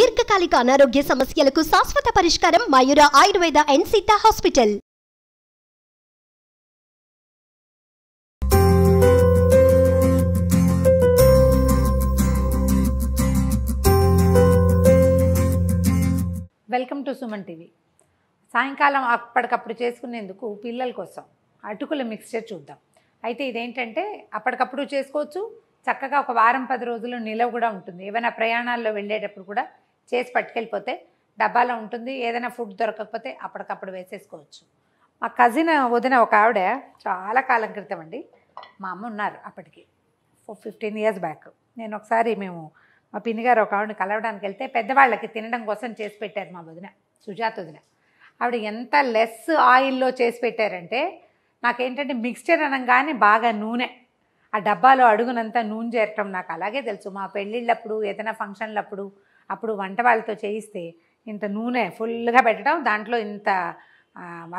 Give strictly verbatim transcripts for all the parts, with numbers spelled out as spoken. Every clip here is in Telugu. దీర్ఘకాలిక అనారోగ్య సమస్యలకు శాశ్వత పరిష్కారం Mayura Ayurveda and Seetha hospital. Welcome to Suman TV. సాయంకాలం అప్పటికప్పుడు చేసుకునేందుకు పిల్లల కోసం అటుకుల మిక్చర్ చూద్దాం। అయితే ఇదేంటంటే అప్పటికప్పుడు చేసుకోవచ్చు, చక్కగా ఒక వారం పది రోజులు నిలవ కూడా ఉంటుంది। ఏమైనా ప్రయాణాల్లో వెళ్ళేటప్పుడు కూడా చేసి పట్టుకెళ్ళిపోతే డబ్బాలో ఉంటుంది, ఏదైనా ఫుడ్ దొరకకపోతే అప్పటికప్పుడు వేసేసుకోవచ్చు। మా కజిన్ వదిన ఒక ఆవిడ చాలా కాలం క్రితం అండి, మా అమ్మ ఉన్నారు అప్పటికి ఫిఫ్టీన్ ఇయర్స్ బ్యాక్, నేను ఒకసారి మేము మా పిన్నిగారు ఒక ఆవిడని కలవడానికి వెళ్తే పెద్దవాళ్ళకి తినడం కోసం చేసి పెట్టారు మా వదిన, సుజాత వదిన। ఆవిడ ఎంత లెస్ ఆయిల్లో చేసి పెట్టారంటే, నాకేంటంటే మిక్స్చర్ అనగానే బాగా నూనె, ఆ డబ్బాలో అడుగునంతా నూనె చేరటం నాకు అలాగే తెలుసు। మా పెళ్ళిళ్ళప్పుడు ఏదైనా ఫంక్షన్లప్పుడు అప్పుడు వంట వాళ్ళతో చేయిస్తే ఇంత నూనె ఫుల్గా పెట్టడం, దాంట్లో ఇంత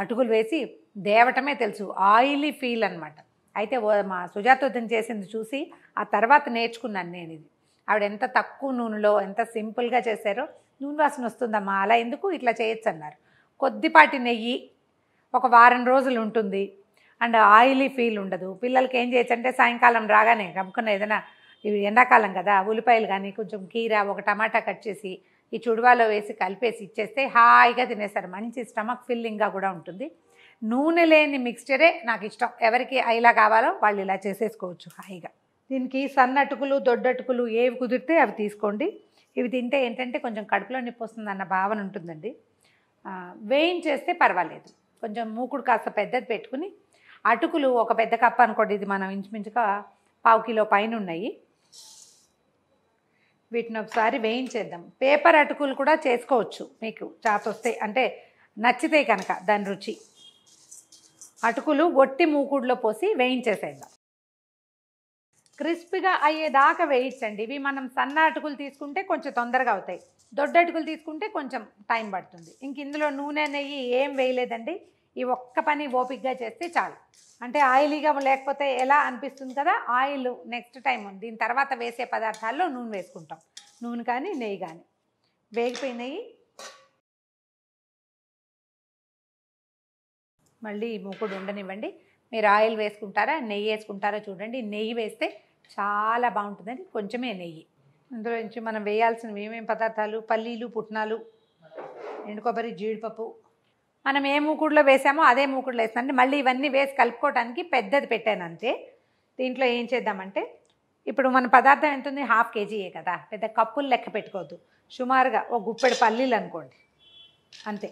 అటుకులు వేసి దేవటమే తెలుసు, ఆయిలీ ఫీల్ అనమాట। అయితే మా సుజాత వదిన చేసింది చూసి ఆ తర్వాత నేర్చుకున్నాను నేను ఇది। ఆవిడ ఎంత తక్కువ నూనెలో ఎంత సింపుల్గా చేశారో, నూనె వాసన వస్తుందమ్మా అలా ఎందుకు ఇట్లా చేయొచ్చు అన్నారు। కొద్దిపాటి నెయ్యి, ఒక వారం రోజులు ఉంటుంది అండ్ ఆయిలీ ఫీల్ ఉండదు। పిల్లలకి ఏం చేయొచ్చు అంటే సాయంకాలం రాగానే గమ్ముకున్న ఏదైనా, ఇవి ఎండాకాలం కదా, ఉల్లిపాయలు కానీ కొంచెం కీర ఒక టమాటా కట్ చేసి ఈ చుడువాలో వేసి కలిపేసి ఇచ్చేస్తే హాయిగా తినేస్తారు। మంచి స్టమక్ ఫిల్లింగ్గా కూడా ఉంటుంది। నూనె లేని మిక్స్చరే నాకు ఇష్టం, ఎవరికి ఇలా కావాలో వాళ్ళు ఇలా చేసేసుకోవచ్చు హాయిగా। దీనికి సన్నటుకులు దొడ్డటుకులు ఏవి కుదిరితే అవి తీసుకోండి। ఇవి తింటే ఏంటంటే కొంచెం కడుపులో నొప్పి వస్తుందన్న భావన ఉంటుందండి, వేయించేస్తే పర్వాలేదు। కొంచెం మూకుడు కాస్త పెద్దది పెట్టుకుని, అటుకులు ఒక పెద్ద కప్పు అనుకోండి, ఇది మనం ఇంచుమించుగా పావు కిలో పైన ఉన్నాయి, వీటిని ఒకసారి వేయించేద్దాం। పేపర్ అటుకులు కూడా చేసుకోవచ్చు మీకు చాతొస్తాయి అంటే, నచ్చితే కనుక దాని రుచి। అటుకులు గొట్టి మూకుడులో పోసి వేయించేసేద్దాం, క్రిస్పీగా అయ్యేదాకా వేయించండి। ఇవి మనం సన్న అటుకులు తీసుకుంటే కొంచెం తొందరగా అవుతాయి, దొడ్డ అటుకులు తీసుకుంటే కొంచెం టైం పడుతుంది। ఇంక ఇందులో నూనె నెయ్యి ఏం వేయలేదండి, ఈ ఒక్క పని ఓపికగా చేస్తే చాలు। అంటే ఆయిలీగా లేకపోతే ఎలా అనిపిస్తుంది కదా, ఆయిల్ నెక్స్ట్ టైం దీని తర్వాత వేసే పదార్థాల్లో నూనె వేసుకుంటాం, నూనె కానీ నెయ్యి కానీ వేగిపోయినాయి। మళ్ళీ మూకుడు ఉండనివ్వండి, మీరు ఆయిల్ వేసుకుంటారా నెయ్యి వేసుకుంటారా చూడండి। నెయ్యి వేస్తే చాలా బాగుంటుందండి, కొంచెమే నెయ్యి। అందులో నుంచి మనం వేయాల్సినవి ఏమేమి పదార్థాలు, పల్లీలు పుట్నాలు ఎండు కొబ్బరి జీడిపప్పు, మనం ఏ మూకుడులో వేసామో అదే మూకుడులో వేస్తామండి। మళ్ళీ ఇవన్నీ వేసి కలుపుకోవడానికి పెద్దది పెట్టాను అంతే। దీంట్లో ఏం చేద్దామంటే, ఇప్పుడు మన పదార్థం ఎంత ఉంది, హాఫ్ కేజీయే కదా, పెద్ద కప్పులు లెక్క పెట్టుకోవద్దు, సుమారుగా ఒక గుప్పెడు పల్లీలు అనుకోండి అంతే।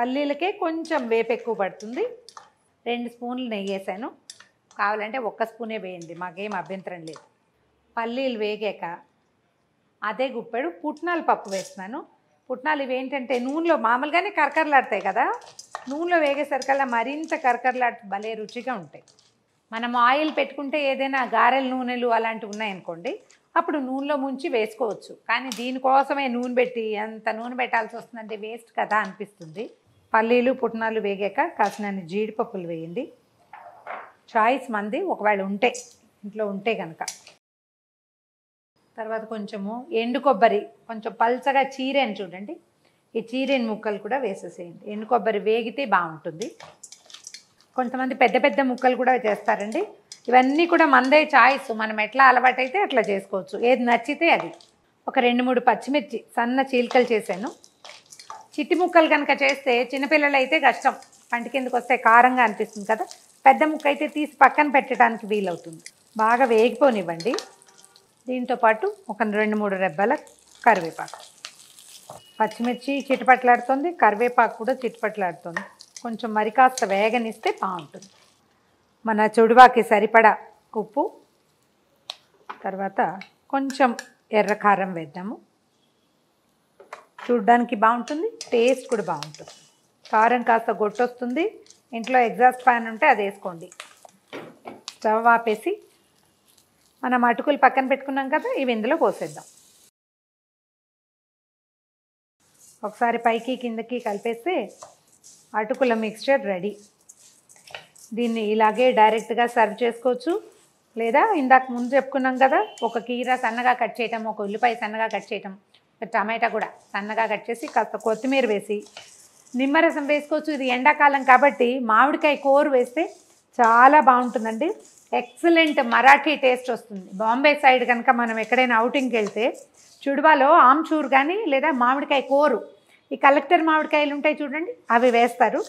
పల్లీలకే కొంచెం వేపు ఎక్కువ పడుతుంది। రెండు స్పూన్లు నెయ్యి వేసాను, కావాలంటే ఒక్క స్పూనే వేయండి, మాకేం అభ్యంతరం లేదు। పల్లీలు వేగాక అదే గుప్పెడు పుట్నాల పప్పు వేస్తున్నాను। పుట్నాలు ఇవేంటంటే నూనెలో మామూలుగానే కరకరలాడతాయి కదా, నూనెలో వేగేసరికల్లా మరింత కరకరలాడు, భలే రుచిగా ఉంటాయి। మనం ఆయిల్ పెట్టుకుంటే ఏదైనా గారెల నూనెలు అలాంటివి ఉన్నాయనుకోండి, అప్పుడు నూనెలో ముంచి వేసుకోవచ్చు, కానీ దీనికోసమే నూనె పెట్టి ఎంత నూనె పెట్టాల్సి వస్తుందంటే వేస్ట్ కదా అనిపిస్తుంది। పల్లీలు పుట్నాలు వేగాక కాసినన్ని జీడిపప్పులు వేయండి, చాయిస్ మంది ఒకవేళ ఉంటే ఇంట్లో ఉంటే కనుక। తర్వాత కొంచెము ఎండు కొబ్బరి, కొంచెం పల్చగా చీరేను చూడండి, ఈ చీరేని ముక్కలు కూడా వేసేసేయండి, ఎండు కొబ్బరి వేగితే బాగుంటుంది। కొంతమంది పెద్ద పెద్ద ముక్కలు కూడా చేస్తారండి, ఇవన్నీ కూడా మనదే చాయిస్, మనం ఎట్లా అలవాటైతే అట్లా చేసుకోవచ్చు, ఏది నచ్చితే అది। ఒక రెండు మూడు పచ్చిమిర్చి సన్న చీలికలు చేశాను, చిట్టి ముక్కలు కనుక చేస్తే చిన్నపిల్లలు అయితే కష్టం, పంట కిందకు వస్తే కారంగా అనిపిస్తుంది కదా, పెద్ద ముక్క అయితే తీసి పక్కన పెట్టడానికి వీలవుతుంది। బాగా వేగిపోనివ్వండి, దీంతోపాటు ఒక రెండు మూడు రెబ్బల కరివేపాకు, పచ్చిమిర్చి చిటపట్లాడుతుంది, కరివేపాకు కూడా చిటపట్లాడుతుంది, కొంచెం మరి కాస్త వేగనిస్తే బాగుంటుంది। మన చుడువాకి సరిపడా ఉప్పు, తర్వాత కొంచెం ఎర్రకారం వేద్దాము, చూడ్డానికి బాగుంటుంది, టేస్ట్ కూడా బాగుంటుంది। కారం కాస్త గొట్టొస్తుంది, ఇంట్లో ఎగ్జాస్ట్ ఫ్యాన్ ఉంటే అది వేసుకోండి। స్టవ్ ఆపేసి మనం అటుకులు పక్కన పెట్టుకున్నాం కదా, ఇవి ఇందులో పోసేద్దాం। ఒకసారి పైకి కిందకి కలిపేస్తే అటుకుల మిక్చర్ రెడీ। దీన్ని ఇలాగే డైరెక్ట్గా సర్వ్ చేసుకోవచ్చు, లేదా ఇందాక ముందు చెప్పుకున్నాం కదా ఒక కీర సన్నగా కట్ చేయటం, ఒక ఉల్లిపాయ సన్నగా కట్ చేయటం, టమాటా కూడా సన్నగా కట్ చేసి కాస్త కొత్తిమీర వేసి నిమ్మరసం వేసుకోవచ్చు. ఇది ఎండాకాలం కాబట్టి మామిడికాయ కూర వేస్తే చాలా బాగుంటుందండి. ఎక్సలెంట్ మరాఠీ టేస్ట్ వస్తుంది. బాంబే సైడ్ కనుక మనం ఎక్కడైనా అవుటింగ్కి వెళ్తే చుడువాలో ఆమ్చూర్ కానీ లేదా మామిడికాయ కూర, ఈ కలెక్టర్ మామిడికాయలు ఉంటాయి చూడండి, అవి వేస్తారు.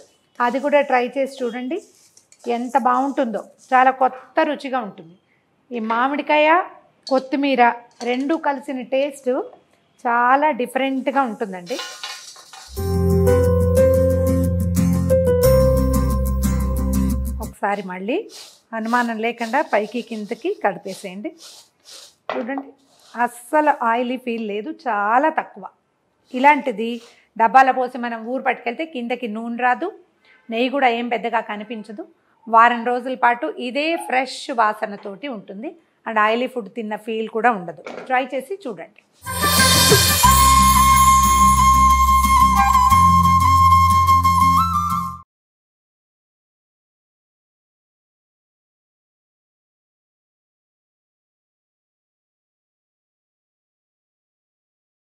అది కూడా ట్రై చేసి చూడండి ఎంత బాగుంటుందో, చాలా కొత్త రుచిగా ఉంటుంది. ఈ మామిడికాయ కొత్తిమీర రెండు కలిసిన టేస్ట్ చాలా డిఫరెంట్గా ఉంటుందండి. ఒకసారి మళ్ళీ అనుమానం లేకుండా పైకి కిందకి కడిపేసేయండి. చూడండి అస్సలు ఆయిలీ ఫీల్ లేదు, చాలా తక్కువ. ఇలాంటిది డబ్బాల పోసి మనం ఊరు పట్టుకెళ్తే కిందకి నూనె రాదు, నెయ్యి కూడా ఏం పెద్దగా కనిపించదు. వారం రోజుల పాటు ఇదే ఫ్రెష్ వాసనతోటి ఉంటుంది. అండ్ ఆయిలీ ఫుడ్ తిన్న ఫీల్ కూడా ఉండదు. ట్రై చేసి చూడండి.